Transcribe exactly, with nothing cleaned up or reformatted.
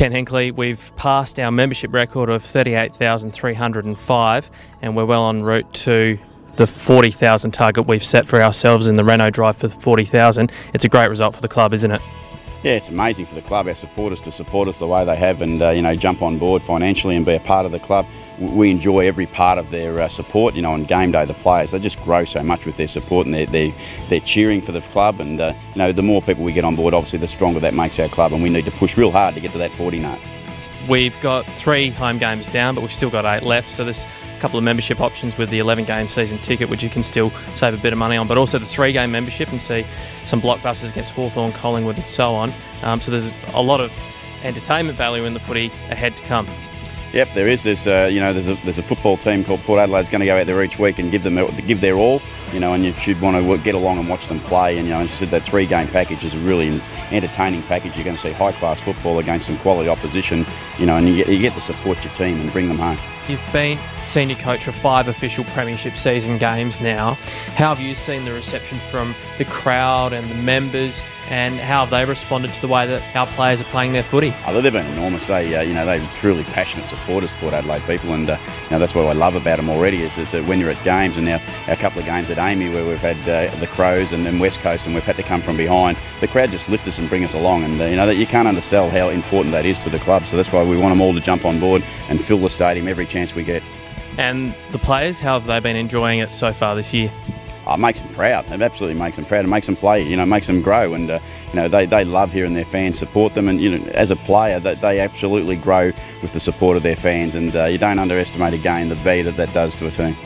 Ken Hinkley, we've passed our membership record of thirty-eight thousand three hundred and five, and we're well en route to the forty thousand target we've set for ourselves in the Renault drive for the forty thousand. It's a great result for the club, isn't it? Yeah, it's amazing for the club, our supporters to support us the way they have and, uh, you know, jump on board financially and be a part of the club. We enjoy every part of their uh, support, you know, on game day, the players, they just grow so much with their support and their, their, their cheering for the club. And, uh, you know, the more people we get on board, obviously, the stronger that makes our club, and we need to push real hard to get to that forty mark. We've got three home games down, but we've still got eight left, so there's a couple of membership options with the eleven game season ticket, which you can still save a bit of money on, but also the three game membership and see some blockbusters against Hawthorn, Collingwood and so on. Um, so there's a lot of entertainment value in the footy ahead to come. Yep, there is. There's, uh, you know, there's a, there's a football team called Port Adelaide's going to go out there each week and give them give their all, you know, and you should want to get along and watch them play. And, you know, as I said, that three game package is a really entertaining package. You're going to see high-class football against some quality opposition, you know, and you get, you get to support your team and bring them home. You've been senior coach for five official premiership season games now. How have you seen the reception from the crowd and the members, and how have they responded to the way that our players are playing their footy? Oh, they've been enormous. They, uh, you know, they're truly passionate supporters, Port Adelaide people, and uh, you know, that's what I love about them already is that, that when you're at games, and now our couple of games at Amy where we've had uh, the Crows and then West Coast, and we've had to come from behind, the crowd just lift us and bring us along, and uh, you know that you can't undersell how important that is to the club. So that's why we want them all to jump on board and fill the stadium every chance we get. And the players, how have they been enjoying it so far this year? Oh, it makes them proud. It absolutely makes them proud. It makes them play, you know, makes them grow. And, uh, you know, they, they love hearing their fans support them. And, you know, as a player, they, they absolutely grow with the support of their fans. And uh, you don't underestimate, again, the value that that does to a team.